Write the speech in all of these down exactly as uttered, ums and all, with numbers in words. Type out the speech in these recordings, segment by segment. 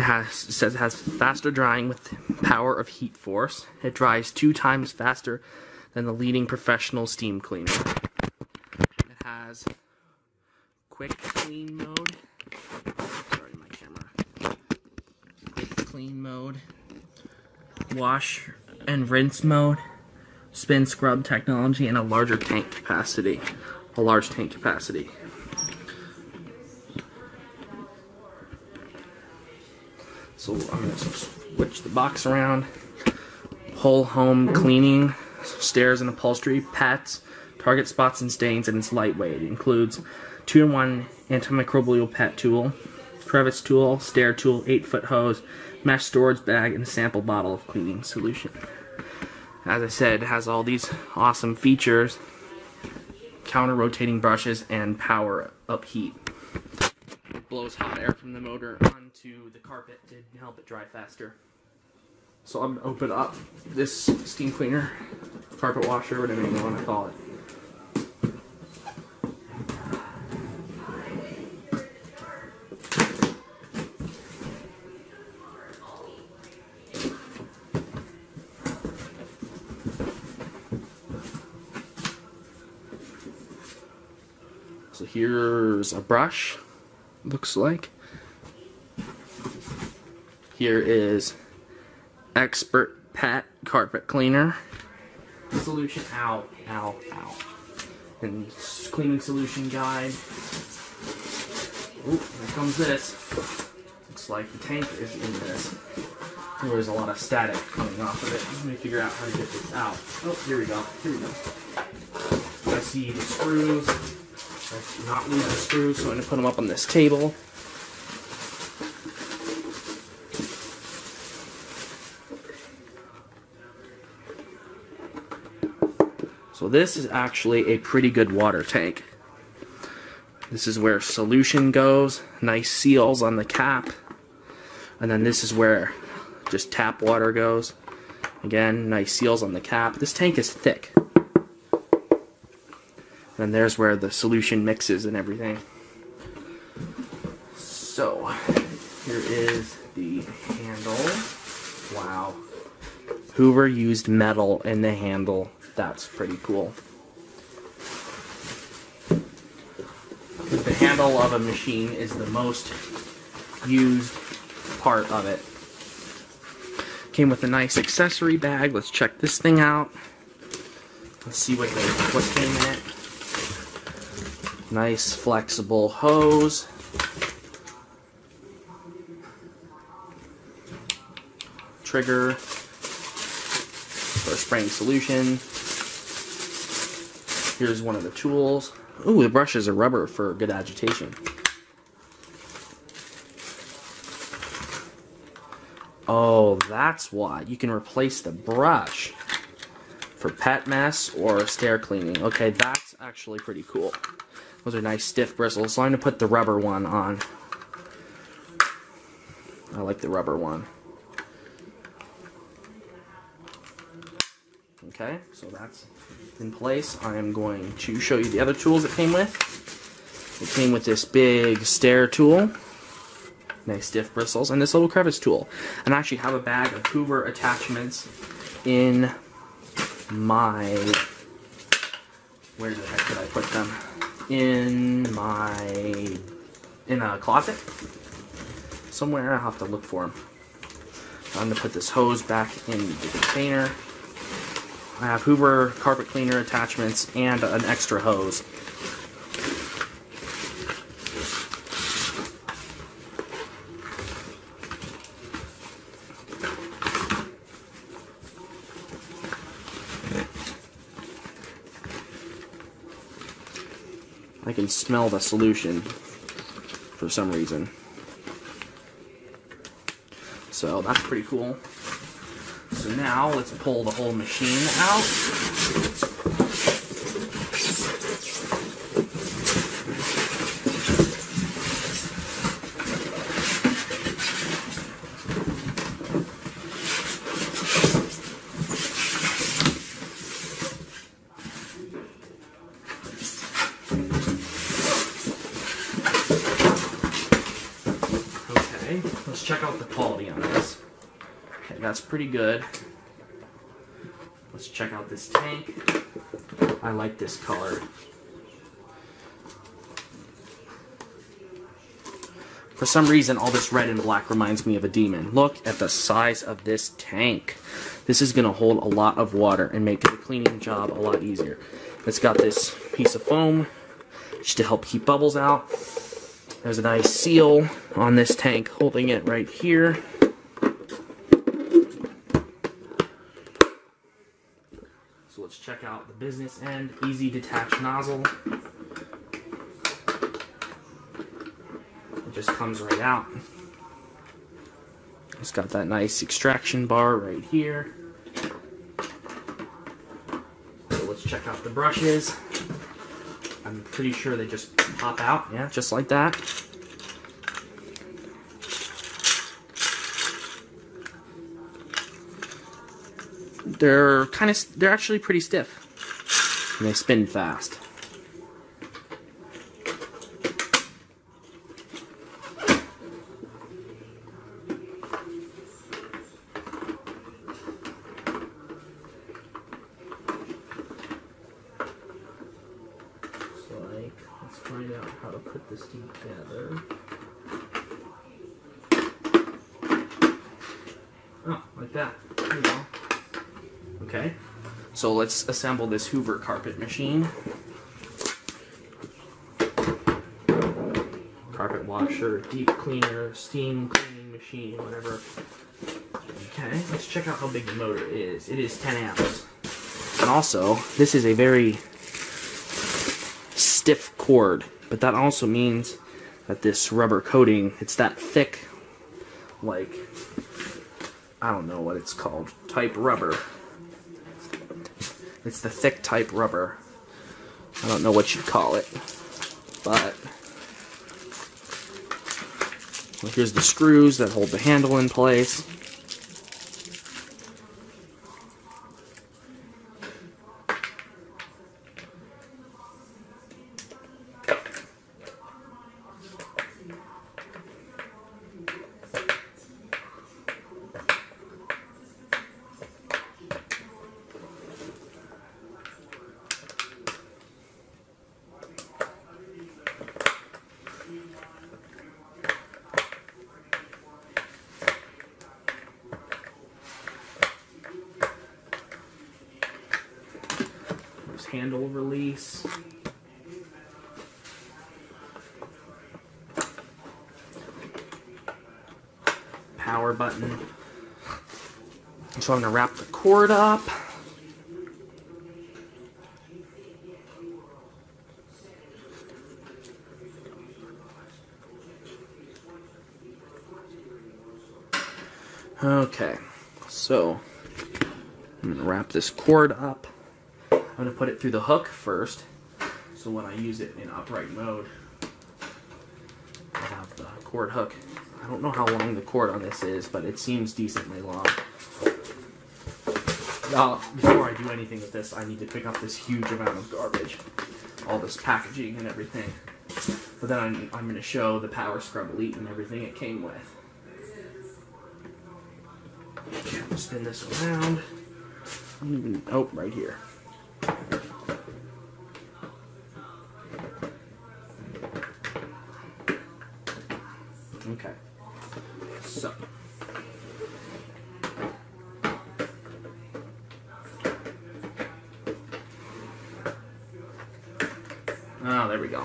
It, has, it says it has faster drying with power of heat force. It dries two times faster than the leading professional steam cleaner. It has quick clean mode. Sorry, my camera. Quick clean mode. Wash and rinse mode. Spin scrub technology and a larger tank capacity. A large tank capacity. So I'm going to switch the box around. Whole home cleaning, stairs and upholstery, pets, target spots and stains, and it's lightweight. It includes two in one antimicrobial pet tool, crevice tool, stair tool, eight foot hose, mesh storage bag, and a sample bottle of cleaning solution. As I said, it has all these awesome features, counter rotating brushes, and power up heat. It blows hot air from the motor onto the carpet to help it dry faster. So I'm going to open up this steam cleaner, carpet washer, whatever you want to call it. So here's a brush, looks like. Here is Expert Pet Carpet Cleaner. Solution, ow, ow, ow. And cleaning solution guide. Oh, here comes this. Looks like the tank is in this. There was a lot of static coming off of it. Let me figure out how to get this out. Oh, here we go, here we go. I see the screws. Let's not lose the screws, so I'm going to put them up on this table. So this is actually a pretty good water tank. This is where solution goes, nice seals on the cap. And then this is where just tap water goes. Again, nice seals on the cap. This tank is thick. And there's where the solution mixes and everything. So, here is the handle. Wow. Hoover used metal in the handle. That's pretty cool. The handle of a machine is the most used part of it. Came with a nice accessory bag. Let's check this thing out. Let's see what, they, what came in it. Nice flexible hose. Trigger for spraying solution. Here's one of the tools. Ooh, the brush is a rubber for good agitation. Oh, that's why. You can replace the brush for pet mess or stair cleaning. Okay, that's actually pretty cool. Those are nice stiff bristles, so I'm going to put the rubber one on. I like the rubber one. Okay, so that's in place. I am going to show you the other tools it came with. It came with this big stair tool. Nice stiff bristles. And this little crevice tool. And I actually have a bag of Hoover attachments in my... Where the heck did I put them? in my, in a closet somewhere. I'll have to look for them. I'm going to put this hose back in the container. I have Hoover carpet cleaner attachments and an extra hose. I can smell the solution for some reason. So that's pretty cool. So now let's pull the whole machine out. let's check out the quality on this. Okay, that's pretty good. Let's check out this tank. I like this color. For some reason, all this red and black reminds me of a demon. Look at the size of this tank. This is going to hold a lot of water and make the cleaning job a lot easier. It's got this piece of foam just to help keep bubbles out. There's a nice seal on this tank holding it right here. So let's check out the business end. Easy detach nozzle. It just comes right out. It's got that nice extraction bar right here. So let's check out the brushes. I'm pretty sure they just pop out, yeah, just like that. They're kind of, they're actually pretty stiff, and they spin fast. Let's find out how to put this together. Oh, like that. There you go. Okay, so let's assemble this Hoover carpet machine. Carpet washer, deep cleaner, steam cleaning machine, whatever. Okay, let's check out how big the motor is. It is ten amps. And also, this is a very stiff cord, but that also means that this rubber coating, it's that thick, like, I don't know what it's called, type rubber. It's the thick type rubber. I don't know what you'd call it, but well, here's the screws that hold the handle in place. Handle release. Power button. So I'm going to wrap the cord up. Okay, so I'm going to wrap this cord up. I'm going to put it through the hook first, so when I use it in upright mode, I have the cord hook. I don't know how long the cord on this is, but it seems decently long. Uh, before I do anything with this, I need to pick up this huge amount of garbage, all this packaging and everything. But then I'm, I'm going to show the Power Scrub Elite and everything it came with. Okay, I'll spin this around. I don't even, oh, right here. Okay, so ah, oh, there we go.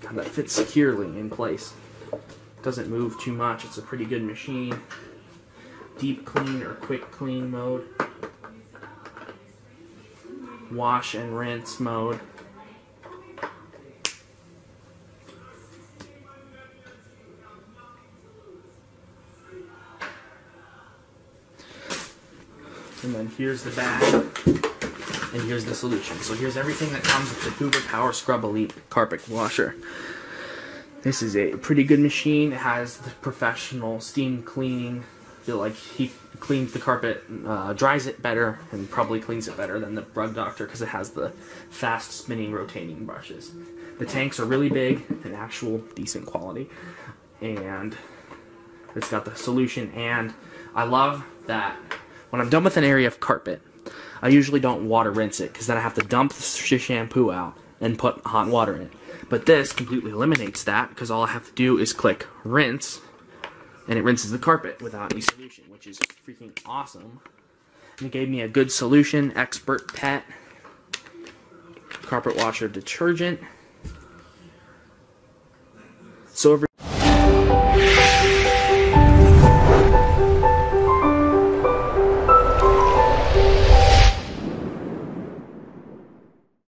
God, that fits securely in place. Doesn't move too much. It's a pretty good machine. Deep clean or quick clean mode. Wash and rinse mode. And then here's the bag, and here's the solution. So here's everything that comes with the Hoover Power Scrub Elite Carpet Washer. This is a pretty good machine. It has the professional steam cleaning. I feel like he cleans the carpet, uh, dries it better, and probably cleans it better than the Rug Doctor because it has the fast spinning rotating brushes. The tanks are really big and actual decent quality, and It's got the solution, and I love that when I'm done with an area of carpet, I usually don't water rinse it, because then I have to dump the shampoo out and put hot water in it. But this completely eliminates that, because all I have to do is click rinse, and it rinses the carpet without any solution, which is freaking awesome. And it gave me a good solution, Expert Pet Carpet Washer Detergent. So every